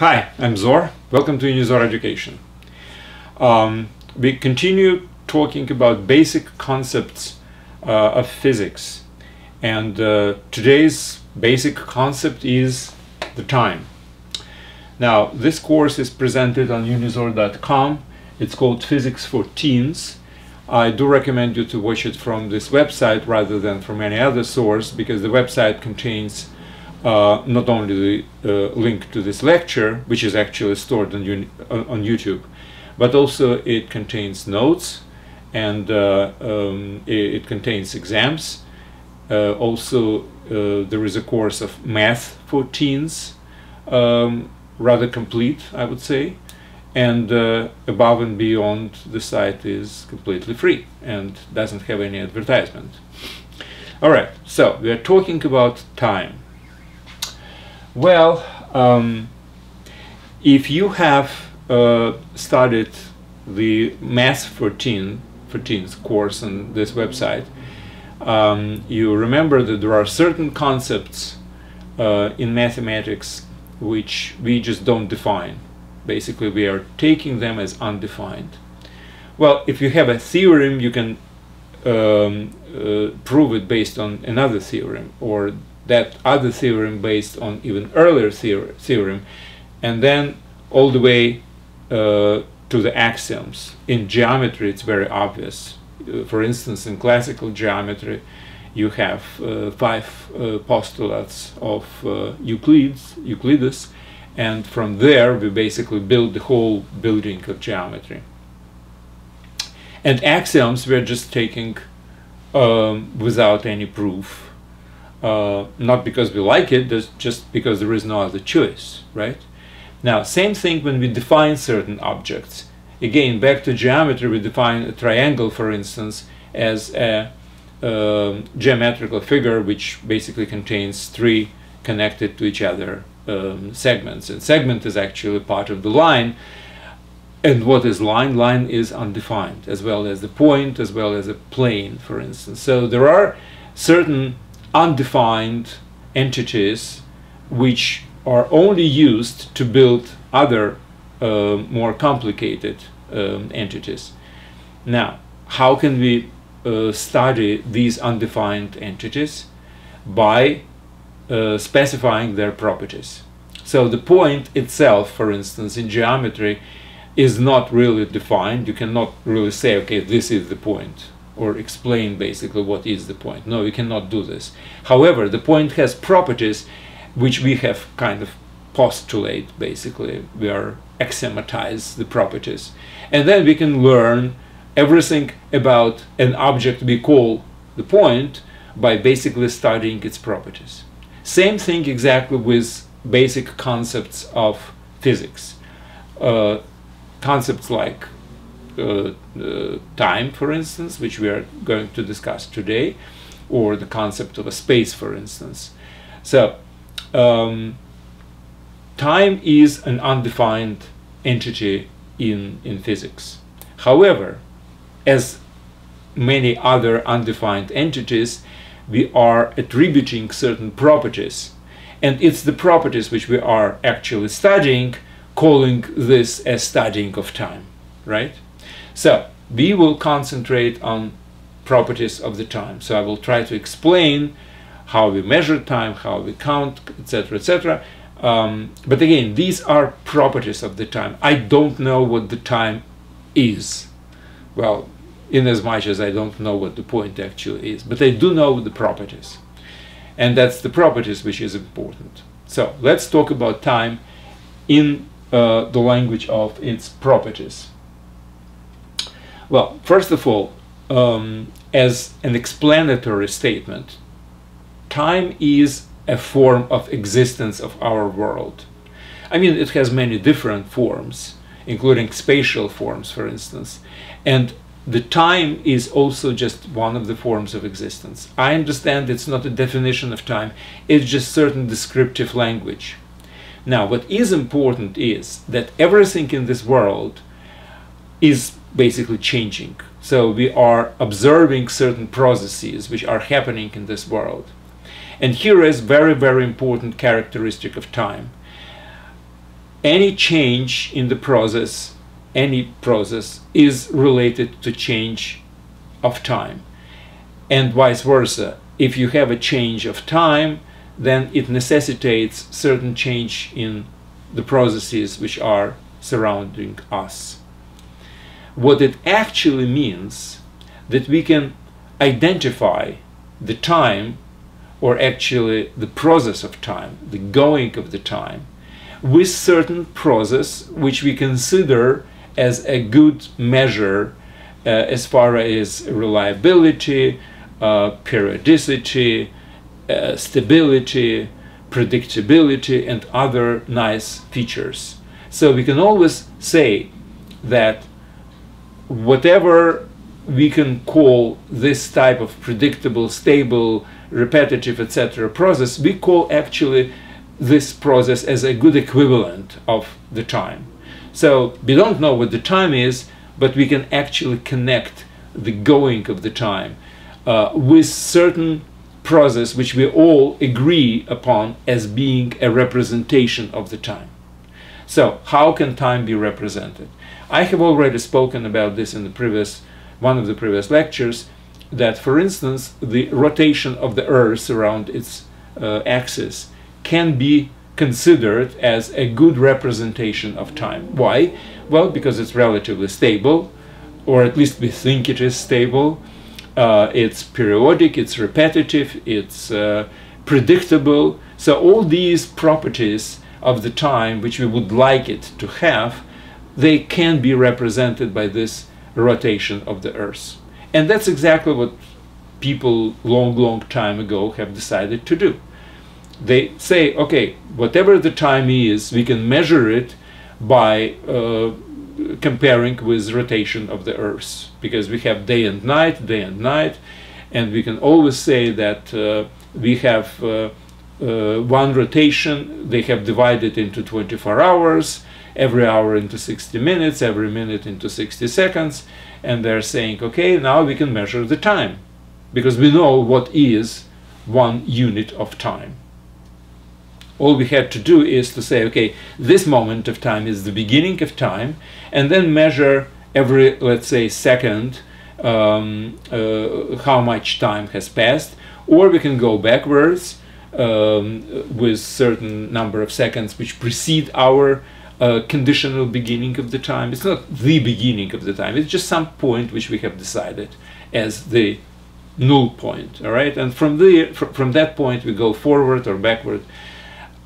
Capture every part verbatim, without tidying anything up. Hi, I'm Zor. Welcome to Unizor Education. Um, we continue talking about basic concepts uh, of physics, and uh, today's basic concept is the time. Now, this course is presented on Unizor dot com. It's called Physics for Teens. I do recommend you to watch it from this website rather than from any other source, because the website contains Uh, not only the uh, link to this lecture, which is actually stored on, on YouTube, but also it contains notes, and uh, um, it, it contains exams. Uh, also, uh, there is a course of Math for Teens, um, rather complete, I would say, and uh, above and beyond, the site is completely free and doesn't have any advertisement. All right, so we are talking about time. Well, um, if you have uh, started the Math fourteen course on this website, um, you remember that there are certain concepts uh, in mathematics which we just don't define. Basically, we are taking them as undefined. Well, if you have a theorem, you can um, uh, prove it based on another theorem, or that other theorem based on even earlier theorem, and then all the way uh, to the axioms. In geometry, it's very obvious. Uh, for instance, in classical geometry, you have uh, five uh, postulates of uh, Euclides, Euclides, and from there we basically build the whole building of geometry. And axioms we're just taking um, without any proof. Uh, not because we like it, just because there is no other choice, right? Now, same thing when we define certain objects. Again, back to geometry, we define a triangle, for instance, as a uh, geometrical figure which basically contains three connected to each other um, segments. And segment is actually part of the line. And what is line? Line is undefined, as well as the point, as well as a plane, for instance. So there are certain undefined entities which are only used to build other uh, more complicated um, entities. Now, how can we uh, study these undefined entities? By uh, specifying their properties. So the point itself, for instance, in geometry is not really defined. You cannot really say, okay, this is the point, or explain basically what is the point. No, we cannot do this. However, the point has properties which we have kind of postulate, basically. We are axiomatize the properties. And then we can learn everything about an object we call the point by basically studying its properties. Same thing exactly with basic concepts of physics. Uh, concepts like Uh, uh, time, for instance, which we are going to discuss today, or the concept of a space, for instance. So um, time is an undefined entity in in physics. However, as many other undefined entities, we are attributing certain properties, and it's the properties which we are actually studying, calling this as studying of time, right? So we will concentrate on properties of the time. So I will try to explain how we measure time, how we count, et cetera, et cetera. Um, but again, these are properties of the time. I don't know what the time is. Well, in as much as I don't know what the point actually is, but I do know the properties, and that's the properties which is important. So let's talk about time in uh, the language of its properties. Well, first of all, um, as an explanatory statement, time is a form of existence of our world. I mean, it has many different forms, including spatial forms, for instance. And the time is also just one of the forms of existence. I understand it's not a definition of time, it's just certain descriptive language. Now, what is important is that everything in this world is basically changing. So we are observing certain processes which are happening in this world. And here is very, very important characteristic of time. any change in the process, any process, is related to change of time, and vice versa. If you have a change of time, then it necessitates certain change in the processes which are surrounding us. What it actually means that we can identify the time, or actually the process of time, the going of the time, with certain process which we consider as a good measure uh, as far as reliability, uh, periodicity, uh, stability, predictability, and other nice features. So we can always say that whatever we can call this type of predictable, stable, repetitive, et cetera process, we call actually this process as a good equivalent of the time. So we don't know what the time is, but we can actually connect the going of the time uh, with certain process which we all agree upon as being a representation of the time. So how can time be represented? I have already spoken about this in the previous one of the previous lectures, that, for instance, the rotation of the Earth around its uh, axis can be considered as a good representation of time. Why? Well, because it's relatively stable, or at least we think it is stable. Uh, it's periodic, it's repetitive, it's uh, predictable. So all these properties of the time which we would like it to have, they can be represented by this rotation of the Earth. And that's exactly what people long, long time ago have decided to do. They say, okay, whatever the time is, we can measure it by uh, comparing with rotation of the Earth, because we have day and night, day and night, and we can always say that uh, we have uh, uh, one rotation. They have divided into twenty-four hours, every hour into sixty minutes, every minute into sixty seconds, and they're saying, okay, now we can measure the time, because we know what is one unit of time. All we had to do is to say, okay, this moment of time is the beginning of time, and then measure every, let's say, second, um, uh, how much time has passed. Or we can go backwards um, with certain number of seconds which precede our uh, conditional beginning of the time. It's not the beginning of the time, it's just some point which we have decided as the null point, all right? And from, the, fr from that point we go forward or backward.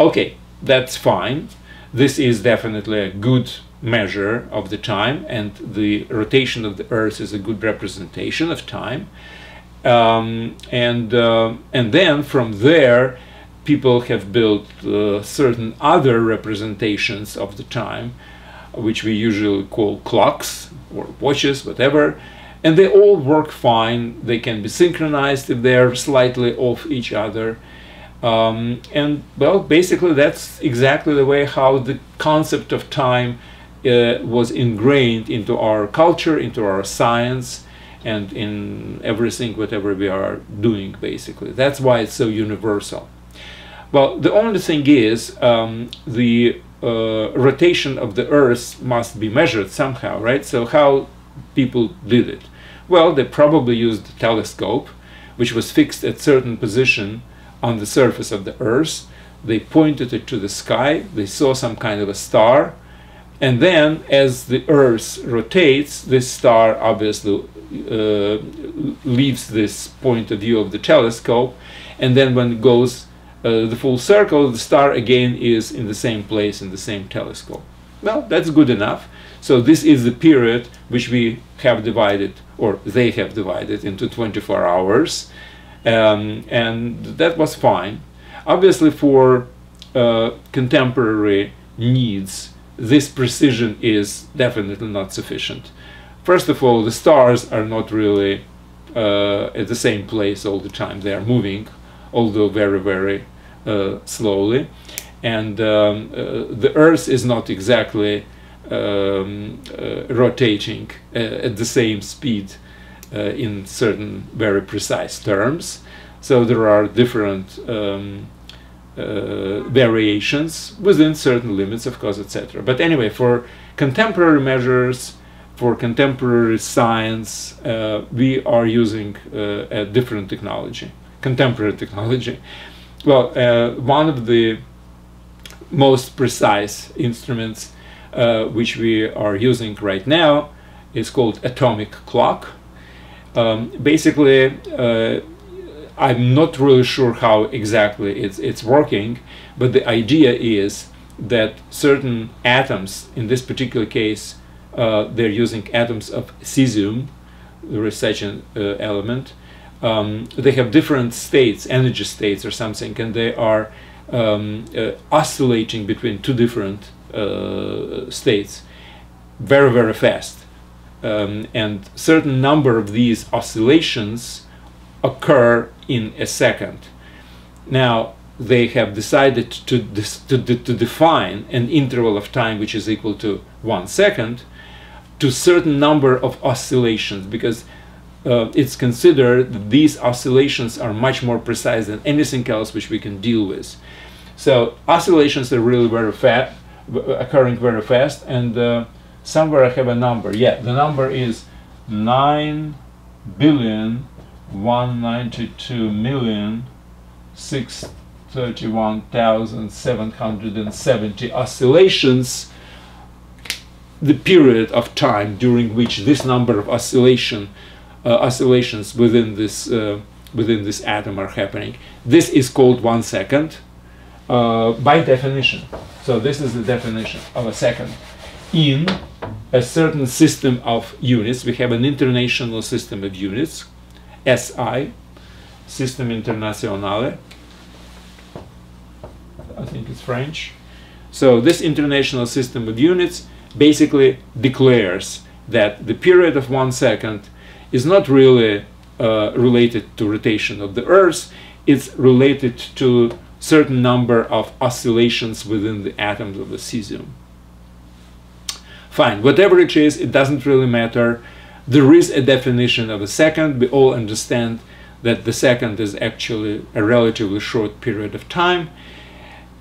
Okay, that's fine. This is definitely a good measure of the time, and the rotation of the Earth is a good representation of time. Um, and, uh, and then from there, people have built uh, certain other representations of the time, which we usually call clocks or watches, whatever. And they all work fine. They can be synchronized if they're slightly off each other. Um, and well, basically that's exactly the way how the concept of time uh, was ingrained into our culture, into our science, and in everything, whatever we are doing, basically. That's why it's so universal. Well, the only thing is, um, the uh, rotation of the Earth must be measured somehow, right? So how people did it? Well, they probably used a telescope, which was fixed at certain position on the surface of the Earth. They pointed it to the sky, they saw some kind of a star, and then as the Earth rotates, this star obviously uh, leaves this point of view of the telescope, and then when it goes uh, the full circle, the star again is in the same place in the same telescope. Well, that's good enough. So this is the period which we have divided, or they have divided, into twenty-four hours. Um, and that was fine. Obviously, for uh, contemporary needs, this precision is definitely not sufficient. First of all, the stars are not really uh, at the same place all the time. They are moving, although very, very uh, slowly. And um, uh, the Earth is not exactly um, uh, rotating uh, at the same speed. Uh, in certain very precise terms. So there are different um, uh, uh, variations within certain limits, of course, et cetera. But anyway, for contemporary measures, for contemporary science, uh, we are using uh, a different technology, contemporary technology. Well, uh, one of the most precise instruments uh, which we are using right now is called Atomic Clock. Um, basically, uh, I'm not really sure how exactly it's, it's working, but the idea is that certain atoms, in this particular case, uh, they're using atoms of cesium, there is such an uh, element, um, they have different states, energy states or something, and they are um, uh, oscillating between two different uh, states very, very fast. Um, and certain number of these oscillations occur in a second. Now they have decided to, to, de to define an interval of time which is equal to one second to certain number of oscillations, because uh, it's considered that these oscillations are much more precise than anything else which we can deal with. So oscillations are really very fast, occurring very fast, and uh, somewhere I have a number. Yeah, the number is nine billion one hundred ninety-two million six hundred thirty-one thousand seven hundred seventy oscillations, the period of time during which this number of oscillation uh, oscillations within this uh, within this atom are happening. This is called one second uh, by definition. So this is the definition of a second in a certain system of units. We have an international system of units, S I, System Internationale. I think it's French. So this international system of units basically declares that the period of one second is not really uh, related to rotation of the Earth, it's related to certain number of oscillations within the atoms of the cesium. Fine, whatever it is, it doesn't really matter. There is a definition of a second. We all understand that the second is actually a relatively short period of time,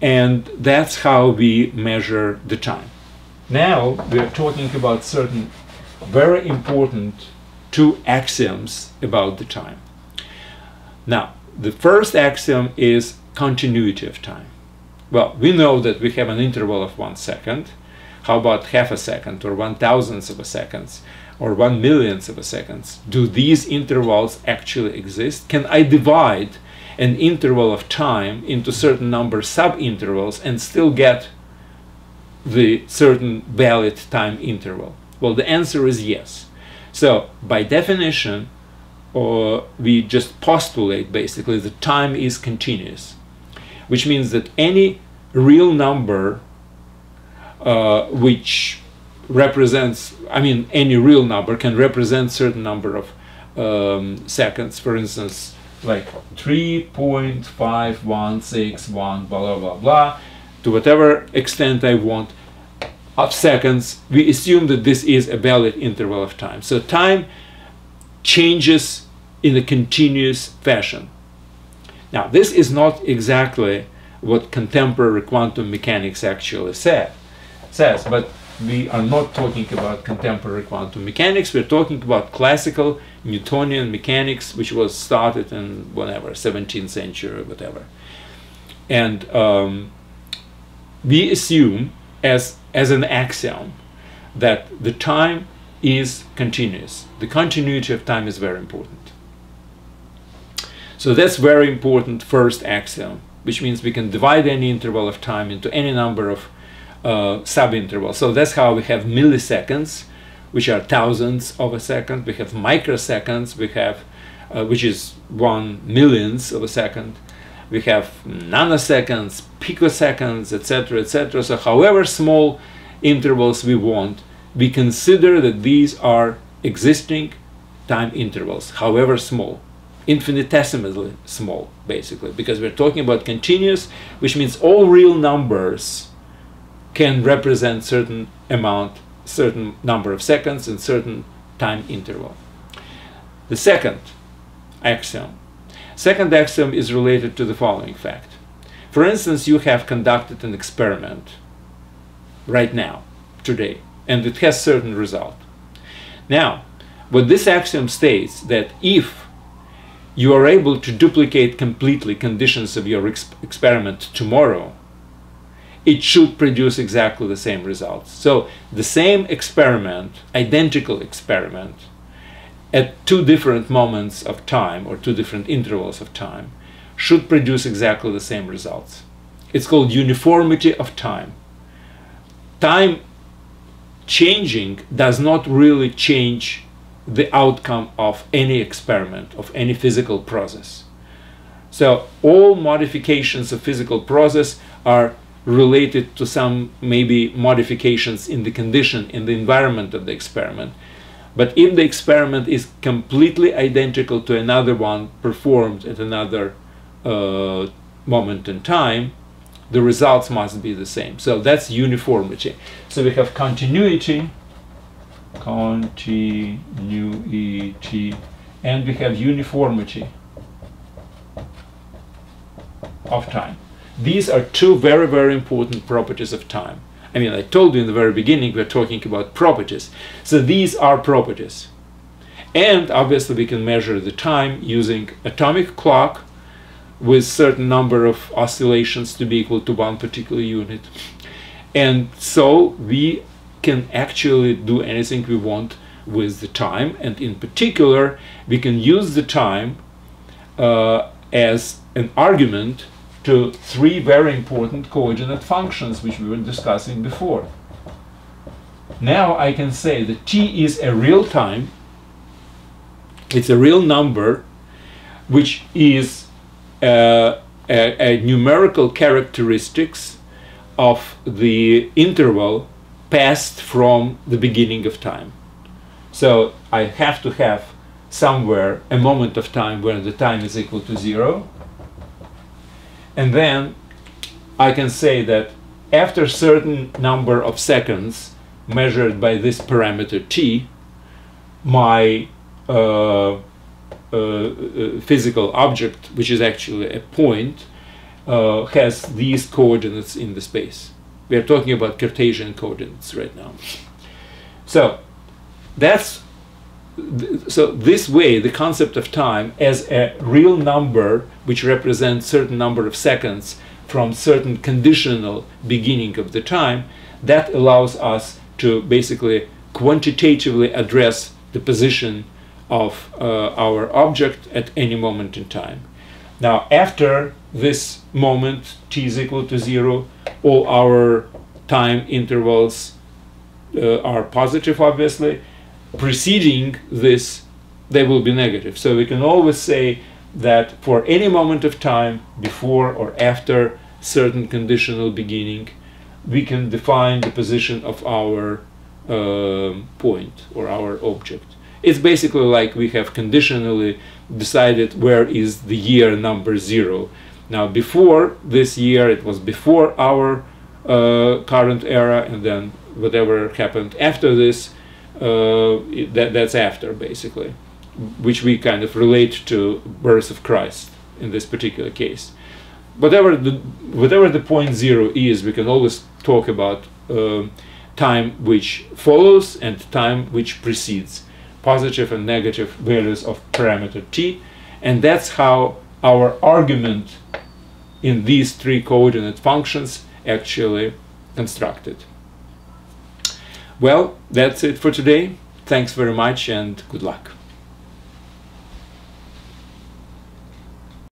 and that's how we measure the time. Now we are talking about certain very important two axioms about the time. Now, the first axiom is continuity of time. Well, we know that we have an interval of one second. How about half a second, or one thousandth of a second, or one millionth of a second? Do these intervals actually exist? Can I divide an interval of time into certain number sub-intervals and still get the certain valid time interval? Well, the answer is yes. So, by definition, or we just postulate, basically, that time is continuous, which means that any real number Uh, which represents, I mean, any real number can represent certain number of um, seconds, for instance, like three point five one six one, blah, blah, blah, to whatever extent I want of seconds. We assume that this is a valid interval of time. So time changes in a continuous fashion. Now, this is not exactly what contemporary quantum mechanics actually said. says, but we are not talking about contemporary quantum mechanics, we're talking about classical Newtonian mechanics, which was started in whatever, seventeenth century or whatever. And um, we assume as, as an axiom that the time is continuous. The continuity of time is very important. So that's very important first axiom, which means we can divide any interval of time into any number of Uh, subinterval. So that's how we have milliseconds, which are thousandths of a second. We have microseconds, we have uh, which is one millionth of a second. We have nanoseconds, picoseconds, et cetera, et cetera. So however small intervals we want, we consider that these are existing time intervals, however small, infinitesimally small, basically, because we're talking about continuous, which means all real numbers can represent certain amount, certain number of seconds in certain time interval. The second axiom. Second axiom is related to the following fact. For instance, you have conducted an experiment right now, today, and it has certain result. Now, what this axiom states that if you are able to duplicate completely conditions of your ex experiment tomorrow, it should produce exactly the same results. So the same experiment, identical experiment, at two different moments of time or two different intervals of time, should produce exactly the same results. It's called uniformity of time. Time changing does not really change the outcome of any experiment, of any physical process. So all modifications of physical process are related to some maybe modifications in the condition, in the environment of the experiment. But if the experiment is completely identical to another one performed at another uh, moment in time, the results must be the same. So that's uniformity. So we have continuity, continuity, and we have uniformity of time. These are two very, very important properties of time. I mean, I told you in the very beginning we're talking about properties. So these are properties. And obviously we can measure the time using atomic clock with certain number of oscillations to be equal to one particular unit. And so we can actually do anything we want with the time. And in particular, we can use the time uh, as an argument to three very important coordinate functions which we were discussing before. Now I can say that t is a real time, it's a real number, which is uh, a, a numerical characteristics of the interval passed from the beginning of time. So I have to have somewhere a moment of time where the time is equal to zero. And then I can say that after a certain number of seconds measured by this parameter t, my uh, uh, physical object, which is actually a point, uh, has these coordinates in the space. We are talking about Cartesian coordinates right now. So that's So this way, the concept of time as a real number which represents certain number of seconds from certain conditional beginning of the time, that allows us to basically quantitatively address the position of uh, our object at any moment in time. Now, after this moment, t is equal to zero, all our time intervals uh, are positive, obviously. Preceding this, they will be negative. So we can always say that for any moment of time, before or after certain conditional beginning, we can define the position of our uh, point or our object. It's basically like we have conditionally decided where is the year number zero. Now, before this year, it was before our uh, current era, and then whatever happened after this, Uh, that, that's after, basically, which we kind of relate to birth of Christ in this particular case. Whatever the, whatever the point zero is, we can always talk about uh, time which follows and time which precedes, positive and negative values of parameter t, and that's how our argument in these three coordinate functions actually constructed. Well, that's it for today. Thanks very much and good luck.